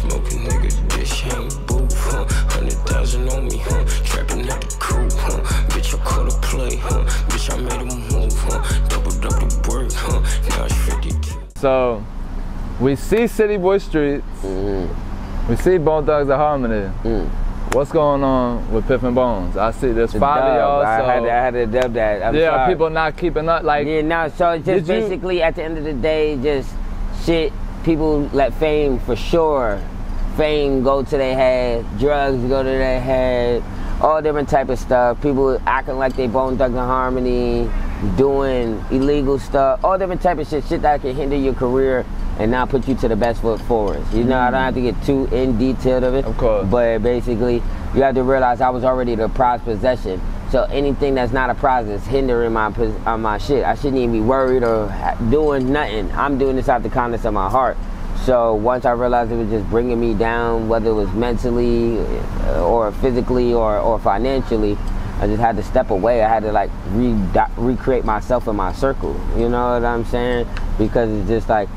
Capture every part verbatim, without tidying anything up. smoking nigga, bitch, I ain't boof, huh? Hundred thousand on me, huh? Trapping out the coupe, huh? Bitch, I caught a play, huh? Bitch, I made a move, huh? Doubled up the work, huh? Now it's fifty K. So, we see CityBoiStreets, mm-hmm. we see Bone Thugs-N-Harmony. Mm. What's going on with Piff and Bones? I see there's the five dub. of y'all. I, so I had to dub that. I'm yeah, sorry. People not keeping up. Like yeah, no. So it's just basically you, at the end of the day, just shit. People let fame for sure. Fame go to their head. Drugs go to their head. All different type of stuff. People acting like they Bone Thugs-N-Harmony, doing illegal stuff. All different type of shit. Shit that can hinder your career and not put you to the best foot forward. You know, I don't have to get too in detail of it. Of course. But basically, you have to realize I was already the prized possession. So anything that's not a prize is hindering my on my shit. I shouldn't even be worried or doing nothing. I'm doing this out the kindness of my heart. So once I realized it was just bringing me down, whether it was mentally or physically or, or financially, I just had to step away. I had to like re recreate myself in my circle. You know what I'm saying? Because it's just like,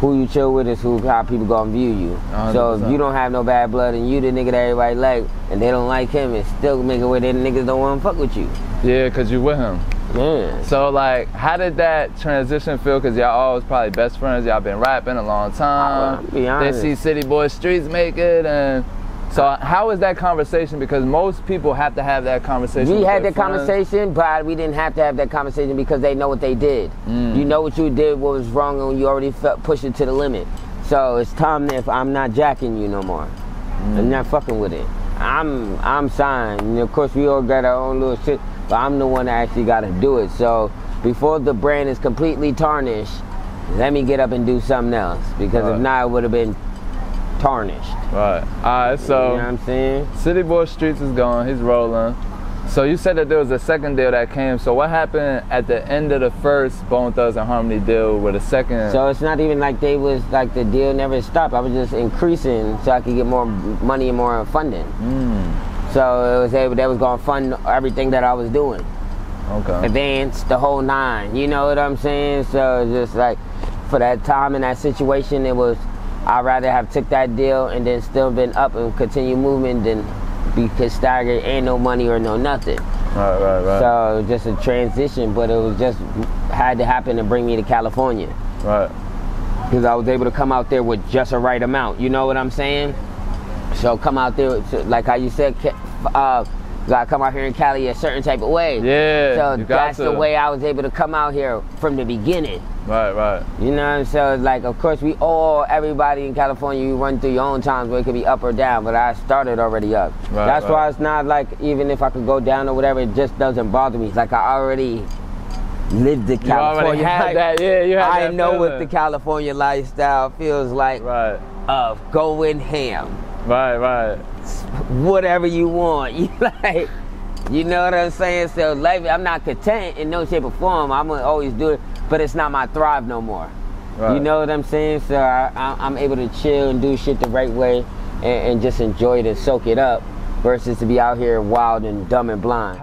who you chill with is who how people gonna view you. one hundred percent. So if you don't have no bad blood and you the nigga that everybody like, and they don't like him, it's still make it where the niggas don't wanna fuck with you. Yeah, cause you with him. Yeah. So like, how did that transition feel? Cause y'all always probably best friends. Y'all been rapping a long time. Be honest. They see CityBoiStreets make it, and so how is that conversation? Because most people have to have that conversation. We had that friends. conversation, but we didn't have to have that conversation because they know what they did. Mm. You know what you did, what was wrong, and you already felt pushed it to the limit. So it's time if I'm not jacking you no more. Mm. I'm not fucking with it. I'm I'm signed. And of course, we all got our own little shit, but I'm the one that actually got to do it. So before the brand is completely tarnished, let me get up and do something else. Because right. if not, it would have been tarnished. Right. Alright, so you know what I'm saying? CityBoiStreets is gone, he's rolling. So you said that there was a second deal that came. So what happened at the end of the first Bone Thugs-N-Harmony deal with a second? So it's not even like they was like the deal never stopped. I was just increasing so I could get more money and more funding. Mm. So it was able that was gonna fund everything that I was doing. Okay. Advance, the whole nine. You know what I'm saying? So it's just like for that time and that situation it was I'd rather have took that deal and then still been up and continue moving than be staggered and no money or no nothing. Right, right, right. So it was just a transition, but it was just had to happen to bring me to California. Right. Because I was able to come out there with just a right amount. You know what I'm saying? So come out there, like how you said, uh, gotta come out here in Cali a certain type of way. Yeah. So that's to. the way I was able to come out here from the beginning. Right, right. You know what I'm saying? So like, of course, we all, everybody in California, you run through your own times where it could be up or down, but I started already up. Right, that's right. Why it's not like, even if I could go down or whatever, it just doesn't bother me. It's like I already lived the California life. That, yeah, you had I that know feeling. What the California lifestyle feels like right. of going ham. Right, right. Whatever you want. You like, you know what I'm saying? So life, I'm not content in no shape or form. I'm gonna always do it, but it's not my thrive no more. Right. You know what I'm saying? So I, I, I'm able to chill and do shit the right way and, and just enjoy it and soak it up versus to be out here wild and dumb and blind.